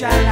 shine.